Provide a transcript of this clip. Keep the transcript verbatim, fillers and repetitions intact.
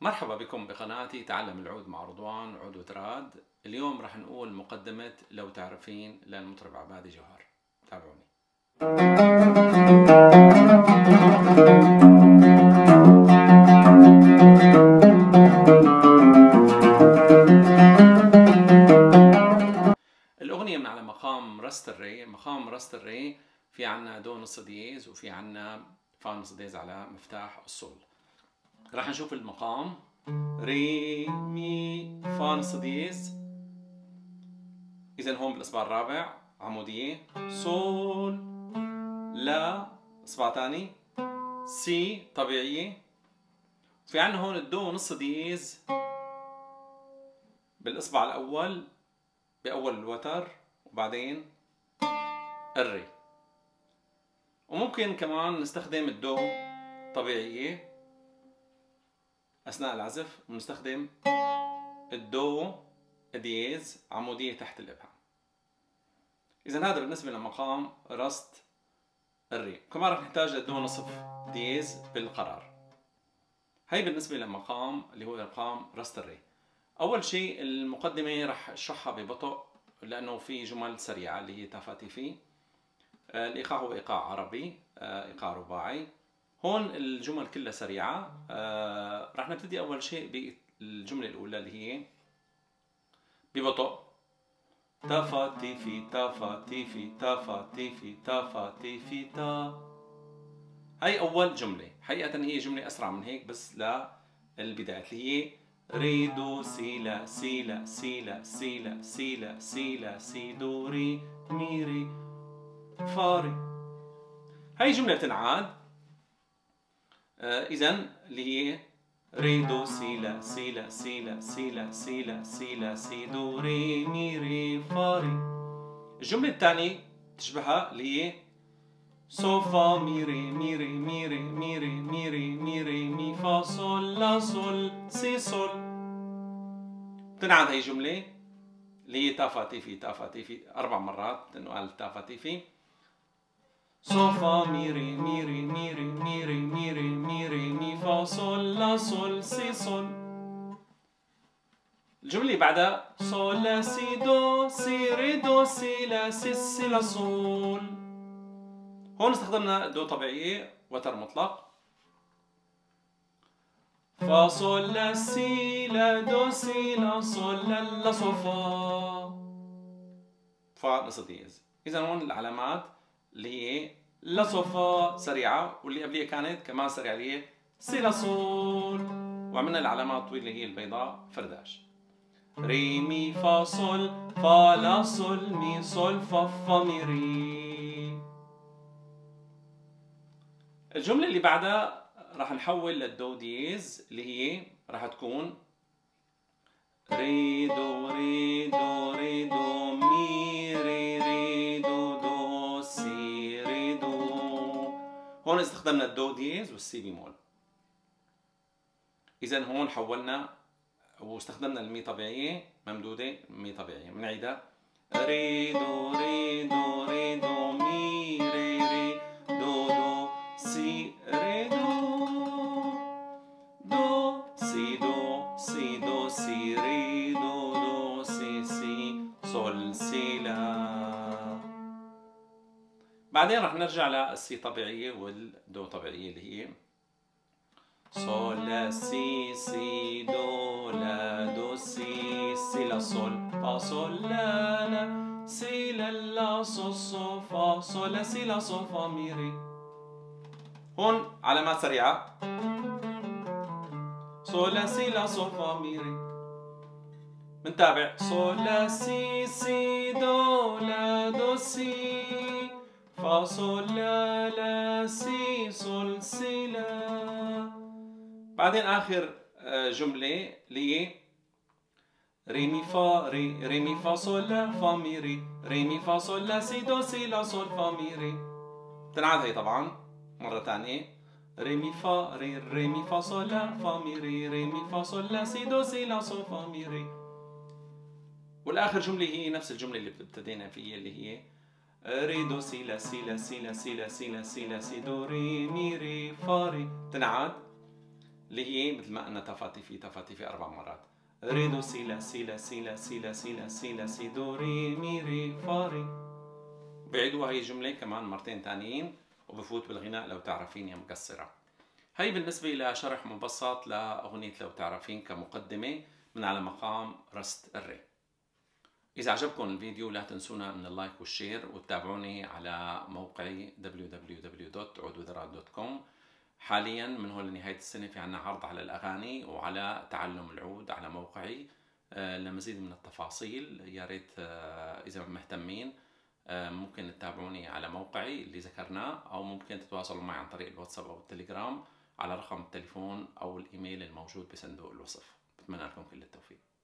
مرحبا بكم بقناتي تعلم العود مع رضوان عود وتراد. اليوم راح نقول مقدمة لو تعرفين للمطرب عبادي جوهر. تابعوني. الأغنية من على مقام راست الري. مقام راست الري في عنا دو نص دييز وفي عنا فا نص دييز على مفتاح الصول. راح نشوف المقام ري مي فا نص دييز. إذا هون بالإصبع الرابع عمودية صول لا، إصبع تاني سي طبيعية. في عنا هون الدو نص دييز بالإصبع الأول بأول الوتر وبعدين الري، وممكن كمان نستخدم الدو طبيعية أثناء العزف ونستخدم الدو دييز عمودية تحت الإبهام. إذا هذا بالنسبة لمقام راست الري. كمان رح نحتاج للدو نصف دييز بالقرار. هاي بالنسبة لمقام اللي هو مقام راست الري. أول شيء المقدمة رح أشرحها ببطء لأنه في جمل سريعة اللي هي تفاتيفي. الإيقاع هو إيقاع عربي، إيقاع رباعي. هون الجمل كلها سريعة. آه، رح نبتدي أول شيء بالجملة الأولى اللي هي ببطء تفاتيفي تفاتيفي تفاتيفي تفاتيفي تا. هاي أول جملة، حقيقة هي جملة أسرع من هيك بس للبداية اللي هي ري دو سي لا سي لا سي لا سي لا سي لا سي لا سي دو ري مي ري فا ري. هاي جملة بتنعاد. إذن اللي هي ري دو سي لا سي لا سي لا سي لا سي لا سي لا سي دو ري مي ري فا ري. الجملة الثانية تشبهها اللي هي سو فا مي ري مي ري مي ري مي ري مي ري مي ري مي فا سول لا سول سي سول. بتنعاد هي الجملة اللي هي تافاتيفي تافاتيفي أربع مرات بتنقال تافاتيفي. سو فا مي ري مي ري مي ري مي ري مي ري مي ري مي فا صول لا صول سي صول. الجملة اللي بعدها صول لا سي دو سي ري دو سي لا سي سي لا صول. هون استخدمنا دو طبيعية وتر مطلق. فا صول لا سي لا دو سي لا صول لا لا صول فا فا نص دييز. إذا هون العلامات اللي هي لا صوفا سريعة واللي قبليها كانت كمان سريعة اللي هي سي لا صول، وعملنا العلامة الطويلة اللي هي البيضاء فرداش ري مي فا صول فا لا صول مي صول فا فا مي ري. الجملة اللي بعدها راح نحول للدو دييز اللي هي راح تكون ري دو ري دو ري دو مي ري ري دو دو سي ري دو. هون استخدمنا الدو دييز والسي بيمول. إذا هون حولنا واستخدمنا المي طبيعية ممدودة مي طبيعية. بنعيدها ري دو ري دو ري دو مي ري ري دو دو سي ري دو دو سي دو سي دو سي ري دو دو سي سي صول سي لا. بعدين رح نرجع للسي طبيعية والدو طبيعية اللي هي صول لا سي سي دو لا دو سي سي لا صول فا صول لا لا سي لا لا صو صو فا صول لا سي لا صو فا مي ري. هون علامات سريعة صول لا سي لا صول فا مي ري. منتابع صول لا سي سي دو لا دو سي فا صول لا لا سي صول سي لا. بعدين آخر جملة اللي هي ري مي فا ري ري مي فا صول لا فا مي ري ري مي فا صول لا سي دو سي لا صول فا مي ري. بتنعاد هي طبعا مرة ثانية ري مي فا ري ري مي فا صول لا فا مي ري ري مي فا صول لا سي دو سي لا صول فا مي ري. والآخر جملة هي نفس الجملة اللي ابتدينا فيها اللي هي ري دو سي لا سي لا سي لا سي لا سي لا سي لا سي دو ري مي ري فا ري. بتنعاد اللي هي مثل ما قلنا تفاتيفي تفاتيفي اربع مرات. ري دو سي لا سي لا سي لا سي لا سي لا سي لا سي دو ري مي ري فا ري. بعيدوا هي الجمله كمان مرتين ثانيين وبفوت بالغناء لو تعرفين يا مكسره. هي بالنسبه لشرح مبسط لاغنيه لو تعرفين كمقدمه من على مقام راست الري. اذا عجبكم الفيديو لا تنسونا من اللايك والشير وتتابعوني على موقعي دبليو دبليو دبليو دوت عود وذ راد دوت كوم. حاليا من هون لنهايه السنه في عنا عرض على الاغاني وعلى تعلم العود على موقعي. لمزيد من التفاصيل يا ريت اذا مهتمين ممكن تتابعوني على موقعي اللي ذكرناه، او ممكن تتواصلوا معي عن طريق الواتساب او التليجرام على رقم التليفون او الايميل الموجود بصندوق الوصف. بتمنى لكم كل التوفيق.